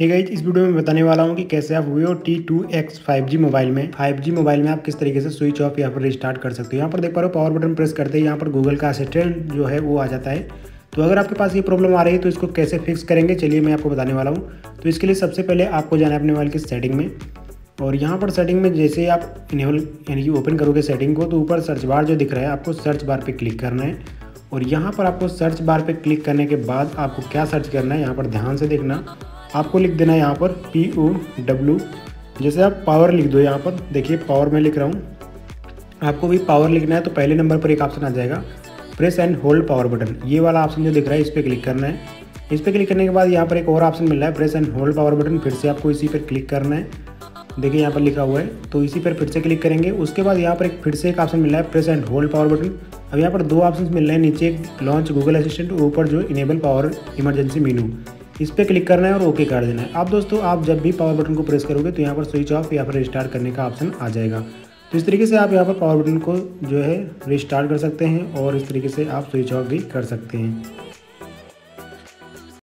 Hey guys, इस video में बताने वाला हूं कि कैसे आप vivo T2X 5G मोबाइल में आप किस तरीके से स्विच ऑफ या फिर रिस्टार्ट कर सकते हो। यहाँ पर देख पा रहे हो, पावर बटन प्रेस करते ही यहाँ पर गूगल का असिस्टेंट जो है वो आ जाता है। तो अगर आपके पास ये प्रॉब्लम आ रही है तो इसको कैसे फिक्स करेंगे, चलिए मैं आपको बताने वाला हूँ। तो इसके लिए सबसे पहले आपको जाना है अपने मोबाइल की सेटिंग में, और यहाँ पर सेटिंग में जैसे आप इनेबल यानी कि ओपन करोगे सेटिंग को, तो ऊपर सर्च बार जो दिख रहा है आपको सर्च बार पर क्लिक करना है। और यहाँ पर आपको सर्च बार पे क्लिक करने के बाद आपको क्या सर्च करना है, यहाँ पर ध्यान से देखना, आपको लिख देना है यहाँ पर POW। जैसे आप पावर लिख दो, यहाँ पर देखिए पावर मैं लिख रहा हूँ, आपको भी पावर लिखना है। तो पहले नंबर पर एक ऑप्शन आ जाएगा press and hold power button, ये वाला ऑप्शन जो दिख रहा है इस पर क्लिक करना है। इस पर क्लिक करने के बाद यहाँ पर एक और ऑप्शन मिल रहा है press and hold power button, फिर से आपको इसी पर क्लिक करना है। देखिए यहाँ पर लिखा हुआ है, तो इसी पर फिर से क्लिक करेंगे। उसके बाद यहाँ पर एक फिर से एक ऑप्शन मिल रहा है press and hold power button. अब यहाँ पर दो ऑप्शन मिल रहे हैं, नीचे एक लॉन्च गूगल असिस्टेंट, ऊपर जो इनेबल पावर इमरजेंसी मेनू, इस पर क्लिक करना है और ओके कर देना है। अब दोस्तों आप जब भी पावर बटन को प्रेस करोगे तो यहाँ पर स्विच ऑफ या फिर रिस्टार्ट करने का ऑप्शन आ जाएगा। तो इस तरीके से आप यहाँ पर पावर बटन को जो है रिस्टार्ट कर सकते हैं, और इस तरीके से आप स्विच ऑफ भी कर सकते हैं।